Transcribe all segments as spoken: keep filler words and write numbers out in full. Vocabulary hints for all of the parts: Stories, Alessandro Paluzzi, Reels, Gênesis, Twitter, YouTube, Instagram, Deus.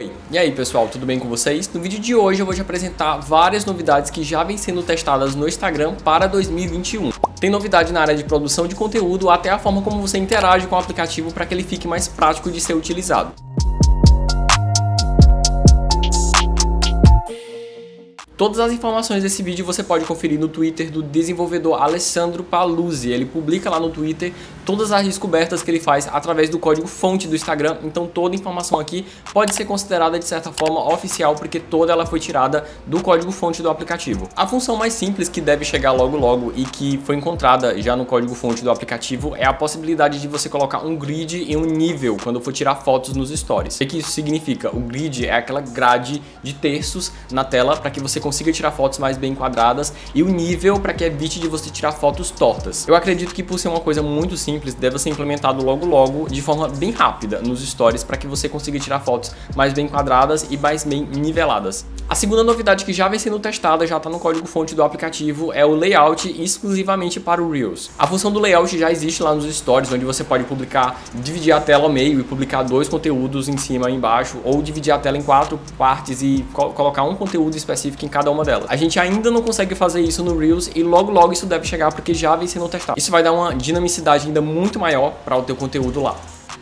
Oi, e aí pessoal, tudo bem com vocês? No vídeo de hoje eu vou te apresentar várias novidades que já vêm sendo testadas no Instagram para dois mil e vinte e um. Tem novidade na área de produção de conteúdo até a forma como você interage com o aplicativo para que ele fique mais prático de ser utilizado. Todas as informações desse vídeo você pode conferir no Twitter do desenvolvedor Alessandro Paluzzi. Ele publica lá no Twitter todas as descobertas que ele faz através do código-fonte do Instagram. Então toda informação aqui pode ser considerada de certa forma oficial, porque toda ela foi tirada do código-fonte do aplicativo. A função mais simples que deve chegar logo logo e que foi encontrada já no código-fonte do aplicativo é a possibilidade de você colocar um grid e um nível quando for tirar fotos nos stories. O que isso significa? O grid é aquela grade de terços na tela para que você consiga tirar fotos mais bem enquadradas, e o nível para que evite de você tirar fotos tortas. Eu acredito que por ser uma coisa muito simples, deve ser implementado logo logo de forma bem rápida nos stories para que você consiga tirar fotos mais bem enquadradas e mais bem niveladas. A segunda novidade que já vem sendo testada, já está no código-fonte do aplicativo, é o layout exclusivamente para o Reels. A função do layout já existe lá nos stories, onde você pode publicar, dividir a tela ao meio e publicar dois conteúdos em cima e embaixo, ou dividir a tela em quatro partes e co- colocar um conteúdo específico em cada cada uma delas. A gente ainda não consegue fazer isso no Reels e logo logo isso deve chegar porque já vem sendo testado. Isso vai dar uma dinamicidade ainda muito maior para o teu conteúdo lá.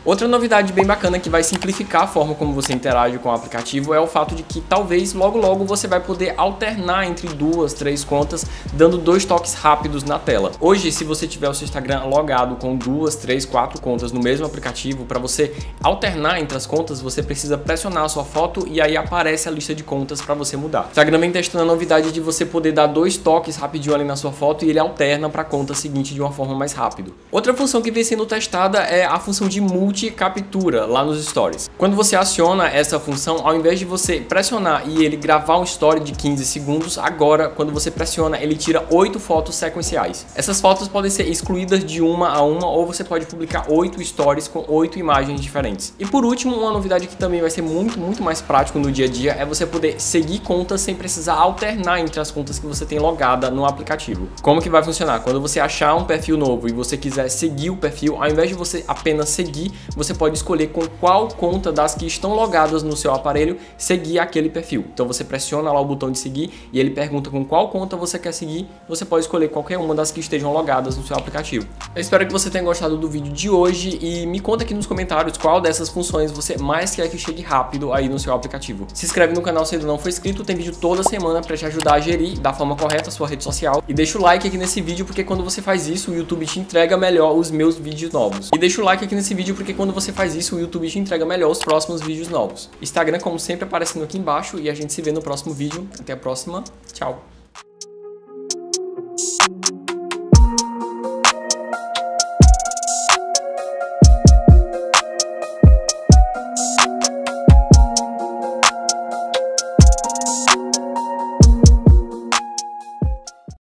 Outra novidade bem bacana que vai simplificar a forma como você interage com o aplicativo é o fato de que talvez logo logo você vai poder alternar entre duas, três contas, dando dois toques rápidos na tela. Hoje, se você tiver o seu Instagram logado com duas, três, quatro contas no mesmo aplicativo, para você alternar entre as contas, você precisa pressionar a sua foto e aí aparece a lista de contas para você mudar. O Instagram vem testando a novidade de você poder dar dois toques rapidinho ali na sua foto e ele alterna para a conta seguinte de uma forma mais rápida. Outra função que vem sendo testada é a função de multi captura lá nos stories. Quando você aciona essa função, ao invés de você pressionar e ele gravar um story de quinze segundos, agora quando você pressiona ele tira oito fotos sequenciais. Essas fotos podem ser excluídas de uma a uma, ou você pode publicar oito stories com oito imagens diferentes. E por último, uma novidade que também vai ser muito muito mais prático no dia a dia é você poder seguir contas sem precisar alternar entre as contas que você tem logada no aplicativo. Como que vai funcionar? Quando você achar um perfil novo e você quiser seguir o perfil, ao invés de você apenas seguir, você pode escolher com qual conta das que estão logadas no seu aparelho seguir aquele perfil. Então você pressiona lá o botão de seguir e ele pergunta com qual conta você quer seguir. Você pode escolher qualquer uma das que estejam logadas no seu aplicativo. Eu espero que você tenha gostado do vídeo de hoje e me conta aqui nos comentários qual dessas funções você mais quer que chegue rápido aí no seu aplicativo. Se inscreve no canal se ainda não for inscrito, tem vídeo toda semana para te ajudar a gerir da forma correta a sua rede social. E deixa o like aqui nesse vídeo porque quando você faz isso o YouTube te entrega melhor os meus vídeos novos. E deixa o like aqui nesse vídeo porque quando você faz isso, o YouTube te entrega melhor os próximos vídeos novos. Instagram, como sempre, aparecendo aqui embaixo e a gente se vê no próximo vídeo. Até a próxima. Tchau.